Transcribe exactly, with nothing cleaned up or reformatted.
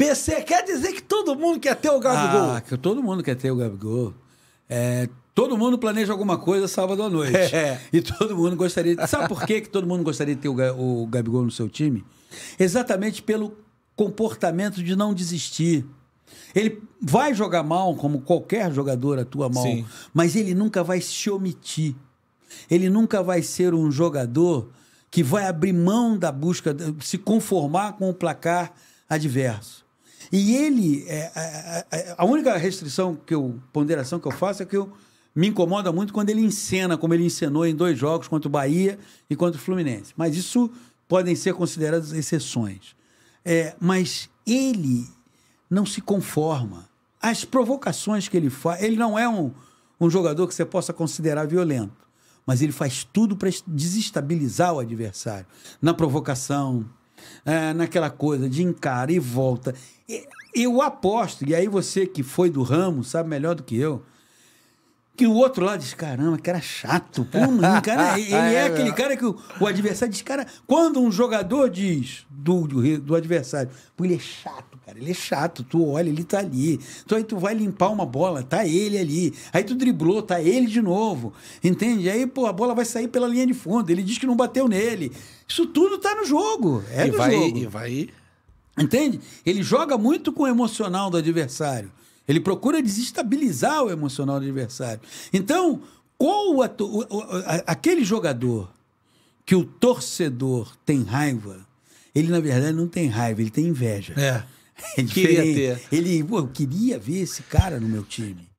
P C, quer dizer que todo mundo quer ter o Gabigol? Ah, que todo mundo quer ter o Gabigol. É, todo mundo planeja alguma coisa sábado à noite. É. E todo mundo gostaria... De... Sabe por que todo mundo gostaria de ter o Gabigol no seu time? Exatamente pelo comportamento de não desistir. Ele vai jogar mal, como qualquer jogador atua mal, Sim. mas ele nunca vai se omitir. Ele nunca vai ser um jogador que vai abrir mão da busca, se conformar com o placar adverso. E ele, é, é, a única restrição, que eu, ponderação que eu faço é que eu, me incomoda muito quando ele encena, como ele encenou em dois jogos, contra o Bahia e contra o Fluminense. Mas isso podem ser consideradas exceções. É, mas ele não se conforma. As provocações que ele faz... Ele não é um, um jogador que você possa considerar violento, mas ele faz tudo para desestabilizar o adversário. Na provocação... É, naquela coisa de encara e volta. Eu aposto, e aí você que foi do ramo sabe melhor do que eu, que o outro lado diz, caramba, que era chato. Pô, não, cara, ele é, é aquele cara que o, o adversário diz, cara, quando um jogador diz do, do, do adversário, pô, ele é chato, cara, ele é chato, tu olha, ele tá ali. Então aí tu vai limpar uma bola, tá ele ali. Aí tu driblou, tá ele de novo. Entende? Aí, pô, a bola vai sair pela linha de fundo, ele diz que não bateu nele. Isso tudo tá no jogo, é do jogo. E vai... Entende? Ele joga muito com o emocional do adversário. Ele procura desestabilizar o emocional do adversário. Então, qual o ato, o, o, aquele jogador que o torcedor tem raiva, ele, na verdade, não tem raiva, ele tem inveja. É, é queria ter. Ele, pô, eu queria ver esse cara no meu time.